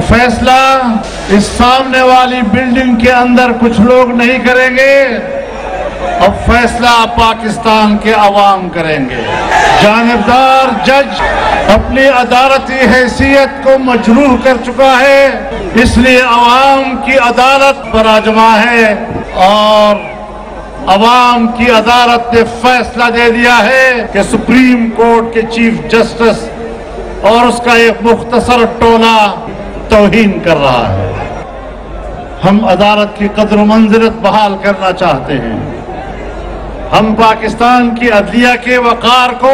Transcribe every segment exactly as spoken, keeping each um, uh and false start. फैसला इस सामने वाली बिल्डिंग के अंदर कुछ लोग नहीं करेंगे, और फैसला पाकिस्तान के अवाम करेंगे। जानिबदार जज अपनी अदालती हैसियत को मजरूह कर चुका है, इसलिए अवाम की अदालत पर आजमा है और अवाम की अदालत ने फैसला दे दिया है कि सुप्रीम कोर्ट के चीफ जस्टिस और उसका एक मुख्तसर टोला तौहीन कर रहा है। हम अदालत की कदर मंजिलत बहाल करना चाहते हैं। हम पाकिस्तान की अदलिया के वकार को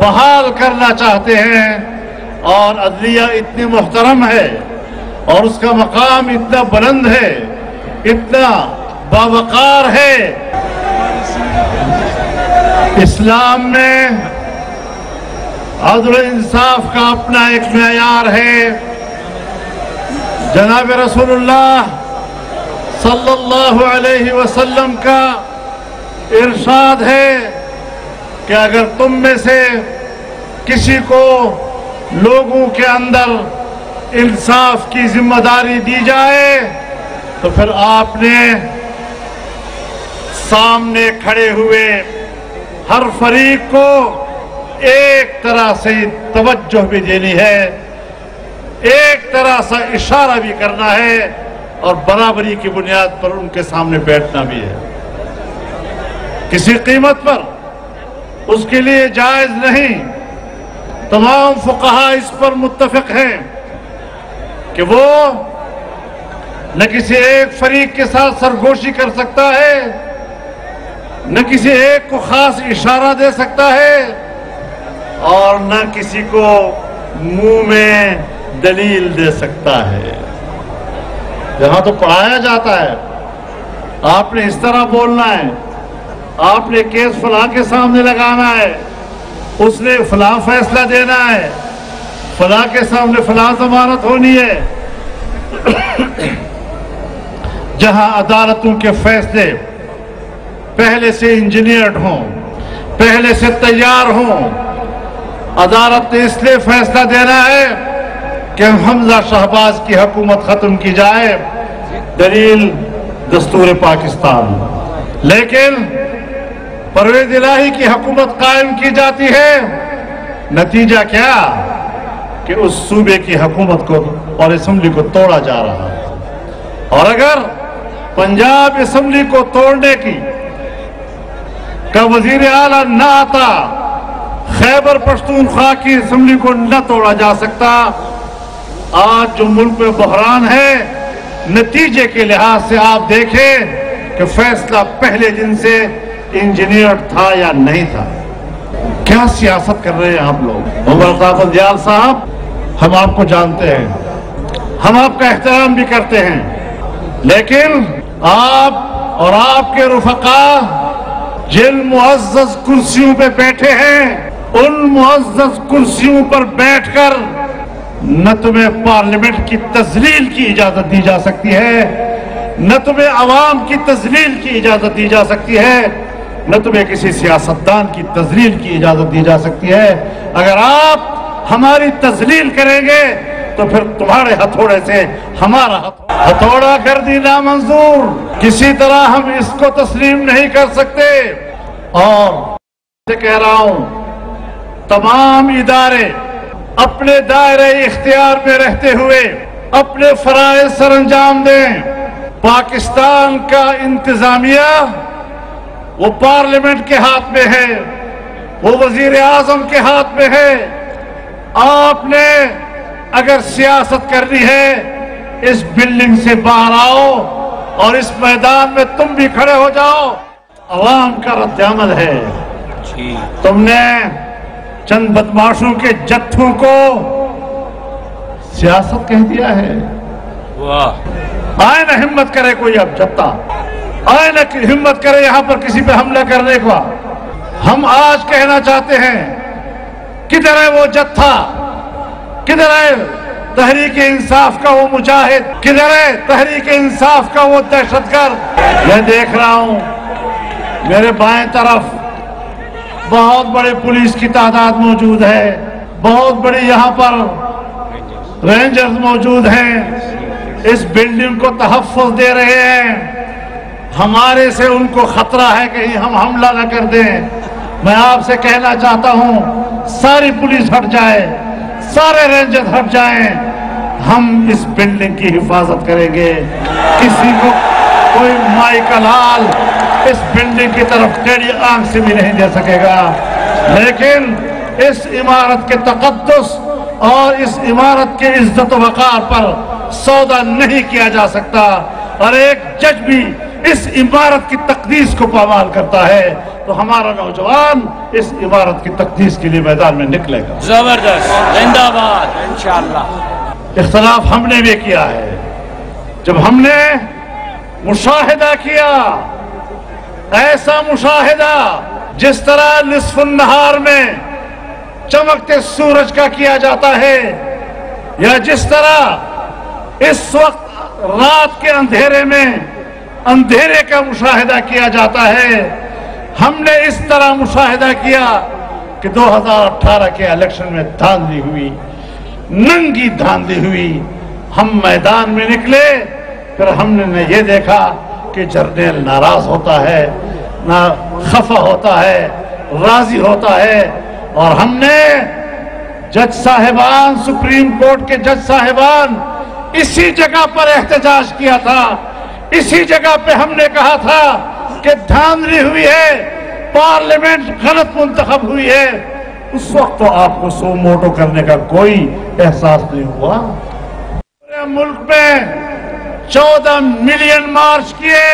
बहाल करना चाहते हैं। और अदलिया इतनी मोहतरम है और उसका मकाम इतना बुलंद है, इतना बावकार है। इस्लाम में अदल इंसाफ का अपना एक मयार है। जनाब रसूलुल्लाह सल्लल्लाहु अलैहि वसल्लम का इरशाद है कि अगर तुम में से किसी को लोगों के अंदर इंसाफ की जिम्मेदारी दी जाए तो फिर आपने सामने खड़े हुए हर फरीक को एक तरह से तवज्जो भी देनी है, एक तरह से इशारा भी करना है, और बराबरी की बुनियाद पर उनके सामने बैठना भी है। किसी कीमत पर उसके लिए जायज नहीं। तमाम फुकहा इस पर मुत्तफिक हैं कि वो न किसी एक फरीक के साथ सरगोशी कर सकता है, न किसी एक को खास इशारा दे सकता है, और न किसी को मुंह में दलील दे सकता है। जहां तो पढ़ाया जाता है आपने इस तरह बोलना है, आपने केस फलां के सामने लगाना है, उसने फलां फैसला देना है, फलां के सामने फलां जमानत होनी है। जहां अदालतों के फैसले पहले से इंजीनियर्ड हों, पहले से तैयार हों। अदालत ने इसलिए फैसला देना है कि हमजा शहबाज की हुकूमत खत्म की जाए, दलील दस्तूर पाकिस्तान। लेकिन परवेज इलाही की हुकूमत कायम की जाती है, नतीजा क्या कि उस सूबे की हुकूमत को और असम्बली को तोड़ा जा रहा है। और अगर पंजाब असम्बली को तोड़ने की का वजीर आला न आता, खैबर पख्तूनख्वा की असम्बली को न तोड़ा जा सकता। आज जो मुल्क में बहरान है, नतीजे के लिहाज से आप देखें कि फैसला पहले दिन से इंजीनियर था या नहीं था। क्या सियासत कर रहे हैं आप लोग। उमर दयाल साहब, हम आपको जानते हैं, हम आपका एहतराम भी करते हैं, लेकिन आप और आपके रुफका जिन मुअज़्ज़ज़ कुर्सियों पर बैठे हैं, उन मुअज़्ज़ज़ कुर्सियों पर बैठकर न तुम्हें पार्लियामेंट की तजलील की इजाजत दी जा सकती है, न तुम्हें आवाम की तजलील की इजाजत दी जा सकती है, न तुम्हें किसी सियासतदान की तजलील की इजाजत दी जा सकती है। अगर आप हमारी तजलील करेंगे तो फिर तुम्हारे हथौड़े से हमारा हथौड़ा गर्दी नामंजूर। किसी तरह हम इसको तस्लीम नहीं कर सकते। और कह रहा हूं, तमाम इदारे अपने दायरे इख्तियार में रहते हुए अपने फराइज सर अंजाम दें। पाकिस्तान का इंतजामिया वो पार्लियामेंट के हाथ में है, वो वजीर आजम के हाथ में है। आपने अगर सियासत करनी है, इस बिल्डिंग से बाहर आओ और इस मैदान में तुम भी खड़े हो जाओ। अवाम का रद्दअमल है। तुमने चंद बदमाशों के जत्थों को सियासत कह दिया है। वाह, आए ना हिम्मत करे कोई अब जत्था, आए ना हिम्मत करे यहां पर किसी पे हमला करने का। हम आज कहना चाहते हैं, किधर है वो जत्था, किधर है तहरीक इंसाफ का वो मुजाहिद, किधर है तहरीक इंसाफ का वो दहशतगर्द। मैं देख रहा हूं मेरे बाएं तरफ बहुत बड़े पुलिस की तादाद मौजूद है, बहुत बड़ी यहाँ पर रेंजर्स मौजूद हैं, इस बिल्डिंग को तहफ़्फ़ुज़ दे रहे हैं। हमारे से उनको खतरा है कि हम हमला न कर दें। मैं आपसे कहना चाहता हूं, सारी पुलिस हट जाए, सारे रेंजर्स हट जाएं, हम इस बिल्डिंग की हिफाजत करेंगे। किसी को कोई माइकल हाल इस बिल्डिंग की तरफ टेढ़ी आंख से भी नहीं दे सकेगा। लेकिन इस इमारत के तकद्दस और इस इमारत के इज्जत वकार पर सौदा नहीं किया जा सकता। और एक जज भी इस इमारत की तकदीस को पामाल करता है तो हमारा नौजवान इस इमारत की तकदीस के लिए मैदान में निकलेगा। जबरदस्त, जिंदाबाद, इंशाल्लाह। इख्तलाफ हमने भी किया है। जब हमने मुशाहिदा किया, ऐसा मुशाहिदा जिस तरह निस्फुन नहार में चमकते सूरज का किया जाता है, या जिस तरह इस वक्त रात के अंधेरे में अंधेरे का मुशाहिदा किया जाता है, हमने इस तरह मुशाहिदा किया कि दो हज़ार अठारह के इलेक्शन में धांधली हुई, नंगी धांधली हुई। हम मैदान में निकले, फिर हमने न ये देखा कि जर्नल नाराज होता है, ना खफा होता है, राजी होता है। और हमने जज साहिबान, सुप्रीम कोर्ट के जज साहिबान, इसी जगह पर एहतजाज किया था। इसी जगह पे हमने कहा था कि धांधली हुई है, पार्लियामेंट गलत मुंतखब हुई है। उस वक्त तो आपको सो मोटो करने का कोई एहसास नहीं हुआ। पूरे मुल्क में चौदह मिलियन मार्च किए,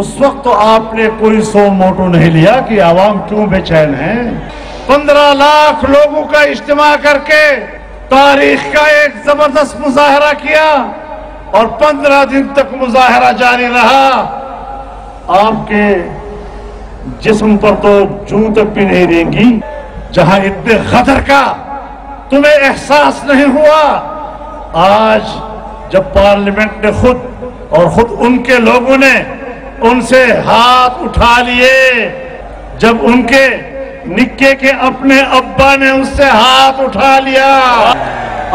उस वक्त तो आपने कोई सो मोटो नहीं लिया कि आवाम क्यों बेचैन है। पंद्रह लाख लोगों का इज्तिमा करके तारीख का एक जबरदस्त मुजाहरा किया और पंद्रह दिन तक मुजाहरा जारी रहा। आपके जिस्म पर तो जूं तक भी नहीं रहेंगी जहां इतने खतर का तुम्हें एहसास नहीं हुआ। आज जब पार्लियामेंट ने खुद और खुद उनके लोगों ने उनसे हाथ उठा लिए, जब उनके निक्के के अपने अब्बा ने उससे हाथ उठा लिया,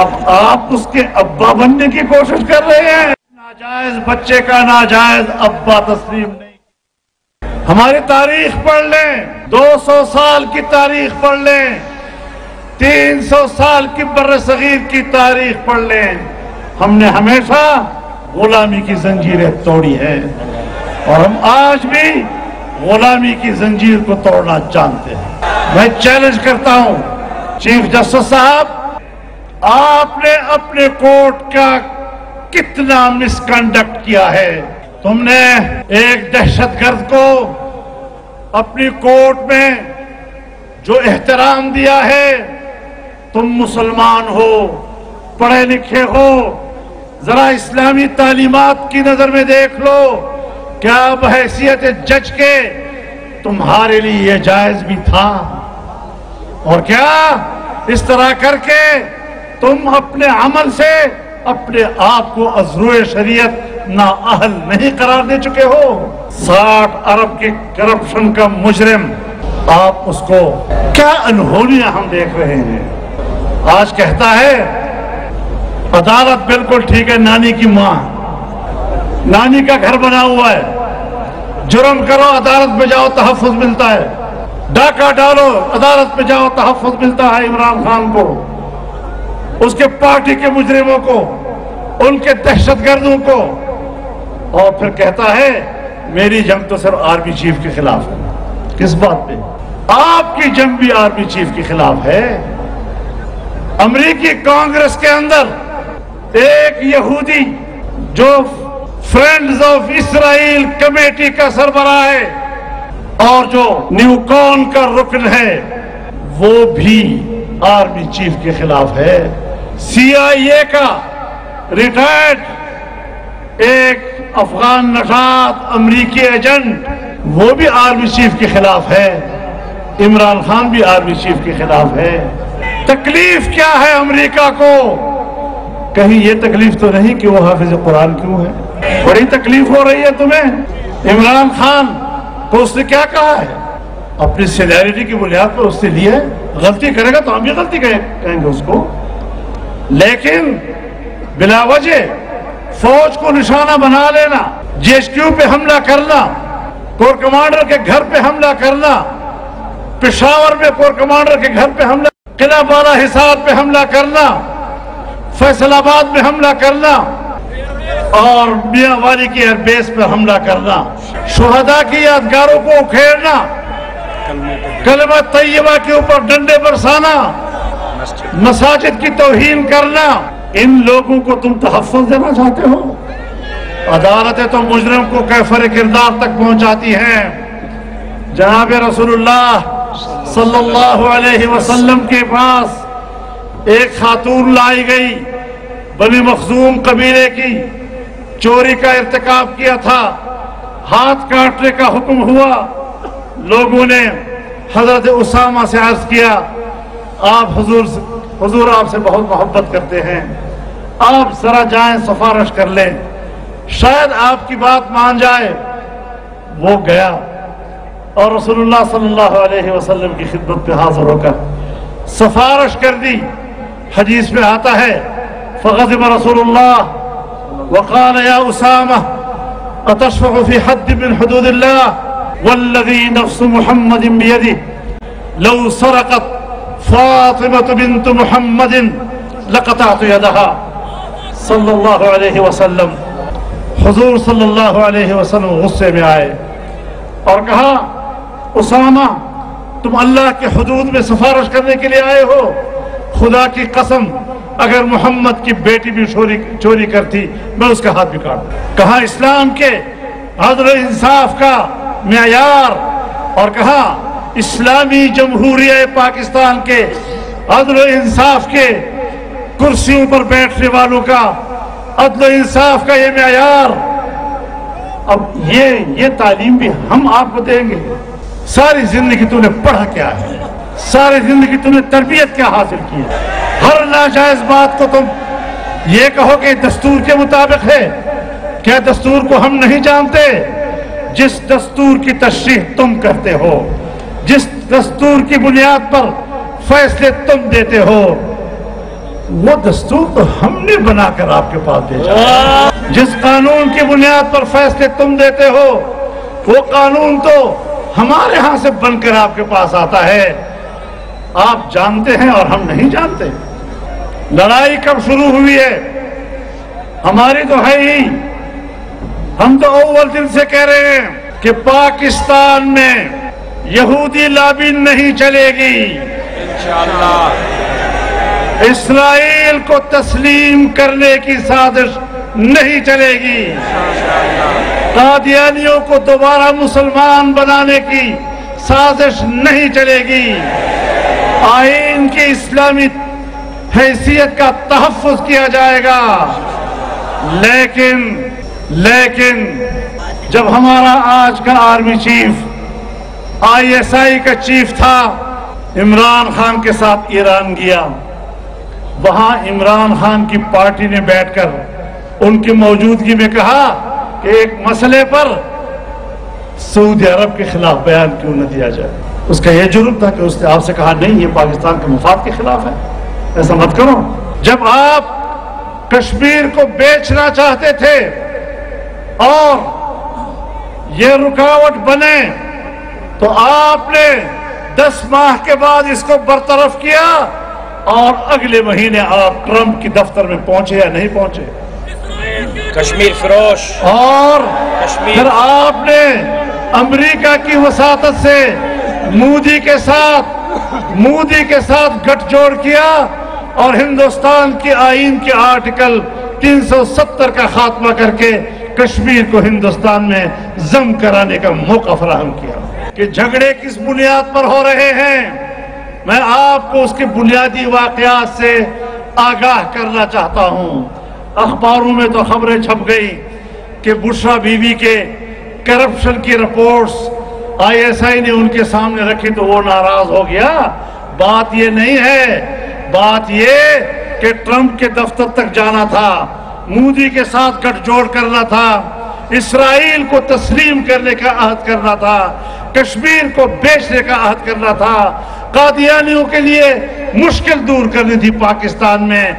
अब आप उसके अब्बा बनने की कोशिश कर रहे हैं। नाजायज बच्चे का नाजायज अब्बा तस्लीम नहीं। हमारी तारीख पढ़ लें, दो सौ साल की तारीख पढ़ लें, तीन सौ साल की बर्र-ए-सगीर की तारीख पढ़ लें, हमने हमेशा गुलामी की जंजीरें तोड़ी हैं और हम आज भी गुलामी की जंजीर को तोड़ना जानते हैं। मैं चैलेंज करता हूं चीफ जस्टिस साहब, आपने अपने कोर्ट का कितना मिसकंडक्ट किया है। तुमने एक दहशतगर्द को अपनी कोर्ट में जो एहतराम दिया है, तुम मुसलमान हो, पढ़े लिखे हो, जरा इस्लामी तालीमात की नजर में देख लो, क्या बहैसियत जज के तुम्हारे लिए यह जायज भी था? और क्या इस तरह करके तुम अपने अमल से अपने आप को अज़रूए शरीयत ना अहल नहीं करार दे चुके हो? साठ अरब के करप्शन का मुजरिम, आप उसको क्या अनहोनिया हम देख रहे हैं। आज कहता है अदालत बिल्कुल ठीक है, नानी की माँ, नानी का घर बना हुआ है, जुर्म करो अदालत में जाओ तहफ़्फ़ुज़ मिलता है, डाका डालो अदालत में जाओ तहफ़्फ़ुज़ मिलता है। इमरान खान को, उसके पार्टी के मुजरिमों को, उनके दहशतगर्दों को, और फिर कहता है मेरी जंग तो सिर्फ आर्मी चीफ के खिलाफ है। किस बात पे? आपकी जंग भी आर्मी चीफ के खिलाफ है। अमरीकी कांग्रेस के अंदर एक यहूदी जो फ्रेंड्स ऑफ इसराइल कमेटी का सरबराह है और जो न्यूकॉन का रुकन है, वो भी आर्मी चीफ के खिलाफ है। सीआईए का रिटायर्ड एक अफगान नशाद अमरीकी एजेंट, वो भी आर्मी चीफ के खिलाफ है। इमरान खान भी आर्मी चीफ के खिलाफ है। तकलीफ क्या है अमरीका को? कहीं ये तकलीफ तो नहीं कि वो हाफिज कुरान क्यों है? बड़ी तकलीफ हो रही है तुम्हें। इमरान खान को उसने क्या कहा है? अपनी सीनियरिटी की बुनियाद पर उसने लिया है। गलती करेगा तो हम भी गलती कहेंगे उसको। लेकिन बिलावजह फौज को निशाना बना लेना, जेएसक्यू पे हमला करना, कोर कमांडर के घर पे हमला करना, पेशावर में कोर कमांडर के घर पे हमला, किला बारा हिसार पे हमला करना, फैसलाबाद में हमला करना और मियांवाली की एयरबेस पे हमला करना, शहादा की यादगारों को उखेड़ना, कलमा तैयबा के ऊपर डंडे बरसाना, मसाजिद की तौहीन करना, इन लोगों को तुम तहफ़्फ़ुज़ देना चाहते हो? अदालतें तो मुजरिम को कैफर किरदार तक पहुंचाती हैं। जनाब रसूलुल्लाह सल्लल्लाहु अलैहि वसल्लम के पास एक खातून लाई गई, बनी मखजूम कबीले की, चोरी का इर्तिकाब किया था, हाथ काटने का हुक्म हुआ। लोगों ने हजरत उसामा से अर्ज किया, आप हुजूर हुजूर आपसे बहुत मोहब्बत करते हैं, आप जरा जाएं सिफारिश कर लें, शायद आपकी बात मान जाए। वो गया और रसूलुल्लाह सल्लल्लाहु अलैहि वसल्लम की खिदमत पे हाजिर होकर सिफारिश कर दी। हदीस में आता है, फ़ग़ज़िब रसूलुल्लाह वक़ाल या उसामा अतशफ़अु फ़ी हद्द मिन हुदूदिल्लाह वल्लज़ी नफ़्सु मुहम्मदिन बियदिही लौ सरक़त फ़ातिमतु बिन्त मुहम्मदिन लक़तअ्तु यदहा सल्लल्लाहु अलैहि वसल्लम। हुजूर सल्लल्लाहु अलैहि वसल्लम गुस्से में आए और कहा, उसामा तुम अल्लाह के हुदूद में सिफारिश करने के लिए आए हो, खुदा की कसम अगर मोहम्मद की बेटी भी चोरी चोरी करती मैं उसका हाथ भी काट। कहा इस्लाम के अदल इंसाफ का मयार, और कहा इस्लामी जमहूरिया पाकिस्तान के अदल इंसाफ के कुर्सियों पर बैठने वालों का अदल इंसाफ का ये मयार। अब ये ये तालीम भी हम आपको देंगे। सारी जिंदगी तूने पढ़ा क्या है, सारी जिंदगी तूने तरबियत क्या हासिल की है? हर नाजायज बात को तुम ये कहो कि दस्तूर के मुताबिक है। क्या दस्तूर को हम नहीं जानते? जिस दस्तूर की तशरीह तुम करते हो, जिस दस्तूर की बुनियाद पर फैसले तुम देते हो, वो दस्तूर तो हमने बनाकर आपके पास भेजा। जिस कानून की बुनियाद पर फैसले तुम देते हो, वो कानून तो हमारे हाथ से बनकर आपके पास आता है। आप जानते हैं और हम नहीं जानते। लड़ाई कब शुरू हुई है? हमारी तो है ही, हम तो अव्वल दिन से कह रहे हैं कि पाकिस्तान में यहूदी लाबिन नहीं चलेगी, इंशाअल्लाह इसराइल को तस्लीम करने की साजिश नहीं चलेगी, कादियानियों को दोबारा मुसलमान बनाने की साजिश नहीं चलेगी, आईन की इस्लामी हैसियत का तहफ़्फ़ुज़ किया जाएगा। लेकिन लेकिन जब हमारा आज का army chief I S I का चीफ था, इमरान खान के साथ ईरान गया, वहां इमरान खान की पार्टी ने बैठकर उनकी मौजूदगी में कहा कि एक मसले पर सऊदी अरब के खिलाफ बयान क्यों न दिया जाए। उसका यह जुर्म था कि उसने आपसे कहा नहीं ये पाकिस्तान के मफाद के खिलाफ है, ऐसा मत करो। जब आप कश्मीर को बेचना चाहते थे और ये रुकावट बने तो आपने दस माह के बाद इसको बरतरफ किया और अगले महीने आप ट्रंप के दफ्तर में पहुंचे या नहीं पहुंचे? कश्मीर फिरोश। और कश्मीर। फिर आपने अमेरिका की वसातत से मोदी के साथ मोदी के साथ गठजोड़ किया और हिंदुस्तान के आईन के आर्टिकल तीन सौ सत्तर का खात्मा करके कश्मीर को हिंदुस्तान में जम कराने का मौका फराहम किया। कि झगड़े किस बुनियाद पर हो रहे हैं, मैं आपको उसके बुनियादी वाकयात से आगाह करना चाहता हूं। अखबारों में तो खबरें छप गई कि बुशरा बीवी के करप्शन की रिपोर्ट्स आई एस आई ने उनके सामने रखी तो वो नाराज हो गया। बात ये नहीं है, बात ये कि ट्रंप के दफ्तर तक जाना था, मोदी के साथ गठजोड़ करना था, इसराइल को तस्लीम करने का अहद करना था, कश्मीर को बेचने का अहद करना था, कादियानियों के लिए मुश्किल दूर करनी थी पाकिस्तान में,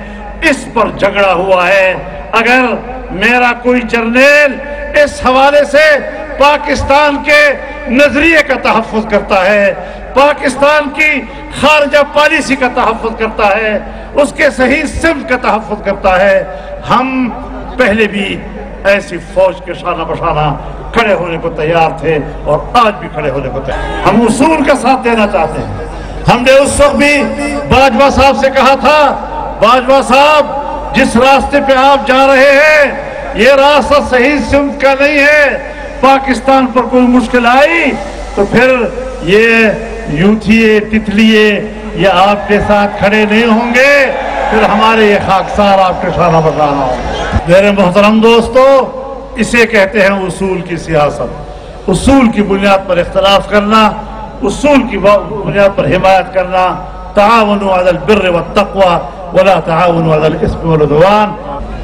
इस पर झगड़ा हुआ है। अगर मेरा कोई जर्नल इस हवाले से पाकिस्तान के नजरिए का तहफ़्फ़ुज़ करता है, पाकिस्तान की खारजा पॉलिसी का तहफ़्फ़ुज़ करता है, उसके सही सिम्त का तहफ़्फ़ुज़ करता है, हम पहले भी ऐसी फौज के शाना बशाना खड़े होने को तैयार थे और आज भी खड़े होने को तैयार। हम उसूल का साथ देना चाहते हैं। हमने उस वक्त भी बाजवा साहब से कहा था, बाजवा साहब जिस रास्ते पे आप जा रहे हैं ये रास्ता सही सिम्त का नहीं है। पाकिस्तान पर कोई मुश्किल आई तो फिर ये यूथिए तितलिए ये आपके साथ खड़े नहीं होंगे, फिर हमारे ये खाकसार आपके शाना बशाना होंगे। मेरे मोहतरम दोस्तों, इसे कहते हैं उसूल की सियासत। उसूल की बुनियाद पर इख्तलाफ करना, उसूल की बुनियाद पर हिमायत करना, ताउनु अल बिर्र व तक़वा वला ताउनु अल इस्म वल उद्वान।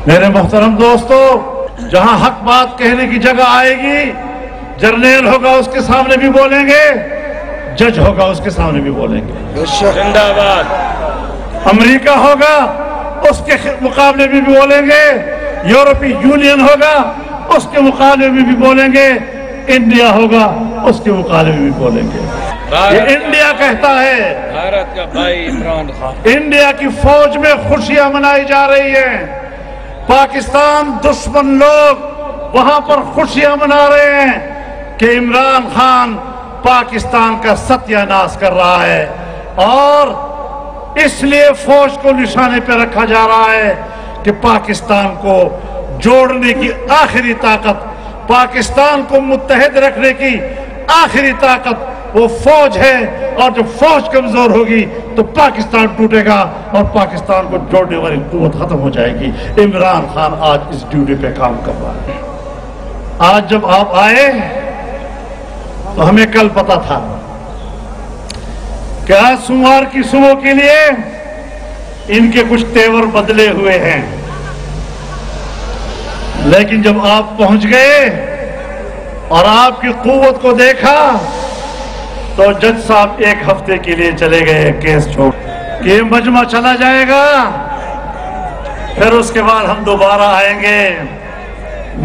मेरे मोहतरम दोस्तों, जहां हक बात कहने की जगह आएगी, जर्नल होगा उसके सामने भी बोलेंगे, जज होगा उसके सामने भी बोलेंगे, जिंदाबाद अमेरिका होगा उसके मुकाबले में भी बोलेंगे, यूरोपीय यूनियन होगा उसके मुकाबले में भी बोलेंगे, इंडिया होगा उसके मुकाबले में भी बोलेंगे। ये इंडिया कहता है, भारत का भाई इमरान खान। इंडिया की फौज में खुशियां मनाई जा रही है, पाकिस्तान दुश्मन लोग वहां पर खुशियां मना रहे हैं कि इमरान खान पाकिस्तान का सत्यानाश कर रहा है और इसलिए फौज को निशाने पर रखा जा रहा है कि पाकिस्तान को जोड़ने की आखिरी ताकत, पाकिस्तान को मुत्तहद रखने की आखिरी ताकत वो फौज है, और जब फौज कमजोर होगी तो पाकिस्तान टूटेगा और पाकिस्तान को जोड़ने वाली कुव्वत खत्म हो जाएगी। इमरान खान आज इस ड्यूटी पे काम कर रहा है। आज जब आप आए तो हमें कल पता था कि आज सोमवार की सुबह के लिए इनके कुछ तेवर बदले हुए हैं, लेकिन जब आप पहुंच गए और आपकी कुव्वत को देखा तो जज साहब एक हफ्ते के लिए चले गए केस छोड़ के। मजमा चला जाएगा, फिर उसके बाद हम दोबारा आएंगे।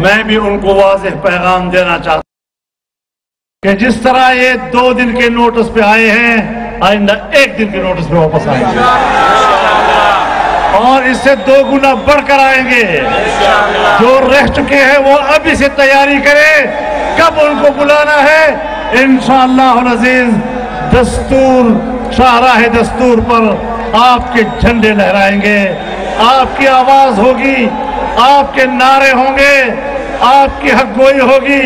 मैं भी उनको वाज़ेह पैगाम देना चाहता हूं कि जिस तरह ये दो दिन के नोटिस पे आए हैं, आइंदा एक दिन के नोटिस पे वापस आएंगे और इससे दो गुना बढ़कर आएंगे। जो रह चुके हैं वो अभी से तैयारी करें कब उनको बुलाना है। इंशाअल्लाह अज़ीज़ दस्तूर, शाहराह दस्तूर पर आपके झंडे लहराएंगे, आपकी आवाज होगी, आपके नारे होंगे, आपकी हकगोई होगी,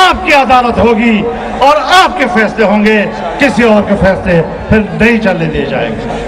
आपकी अदालत होगी और आपके फैसले होंगे। किसी और के फैसले फिर नहीं चलने दिए जाएंगे।